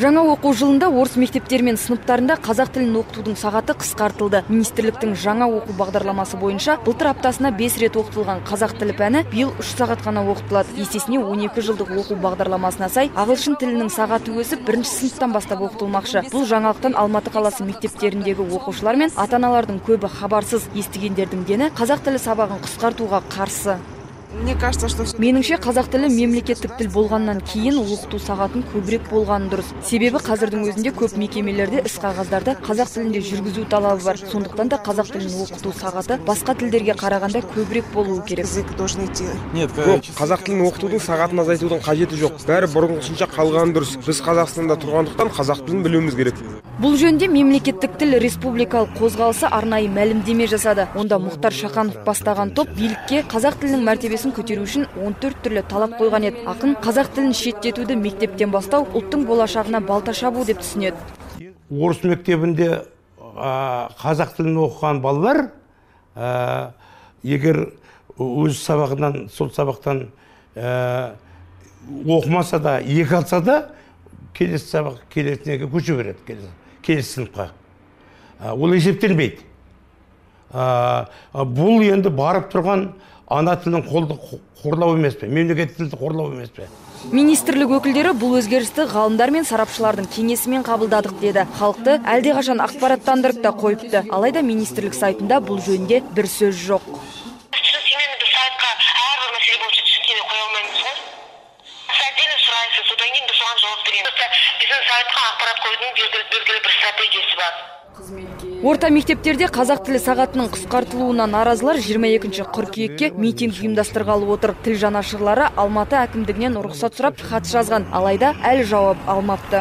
Жаңа оқу жылында орыс мектептер мен сыныптарында қазақ тілін оқытудың сағаты қысқартылды. Министрліктің жаңа оқу бағдарламасы бойынша былтыр аптасына 5 рет оқытылған қазақ тілі пәні биыл 3 сағат қана оқытылады. Есесіне 12 жылдық оқу бағдарламасына сай ағылшын тілінің сағаты өсіп, бірінші сыныптан бастап оқытылмақшы. Бұл жаңалықтан Алматы қаласы мектептеріндегі оқушылар мен ата-аналардың көбі хабарсыз. Естігендердің дені қазақ тілі сабағын қысқартуға қарсы. Меніңше қазақ тілі мемлекеттік тіл болғаннан кейін оқыту сағатын көбірек болғаны дұрыс. Себебі қазірдің өзінде көп мекемелерде іс-қағаздарда қазақ тілінде жүргізу талабы бар. Сондықтан да қазақ тілін оқыту сағаты басқа тілдерге қарағанда көбірек болуы керек. Қазақ тілін оқытудың сағатын азайтудың қажеті жоқ. Бәрі бұрынғысынша қалғаны дұрыс. Біз Қазақстанда тұрғандықтан қазақ тілін білуіміз керек. Бұл жөнде мемлекеттік тіл республикалық қозғалысы арнайы мәлімдеме жасады. Онда Мұқтар Шақанық бастаған топ билікке қазақ тілінің мәртебесін көтеру үшін 14 түрлі талап қойған еді. Ақын қазақ тілін шеттетуді мектептен бастау ұлттың болашағына балта шабу деп түсінеді. Орыс мектебінде қазақ тілін оқыған балалар егер өз сабағынан, сол сабақтан оқымаса да, екі алса да келесі сабақ келесінеге көше береді. Келесі сыныпқа. Ол есептелмейді. Бұл енді барып тұрған ана тілін қорлау емес пе, мемлекет тілді қорлау емес пе. Министрлік өкілдері бұл өзгерісті ғалымдар мен сарапшылардың кеңесімен қабылдадық деді. Халықты әлдеқашан ақпараттандырып та қойыпты. Алайда министрлік сайтында бұл жөнінде бір сөз жоқ. Орта мектептерде қазақ тілі сағатының қысқартылуына наразылар 22-ші қыркүйекке митинг ұйымдастырғалы отыр. Тіл жанашырлары Алматы әкімдігінен рұқсат сұрап хат жазған, алайда әлі жауап алмапты.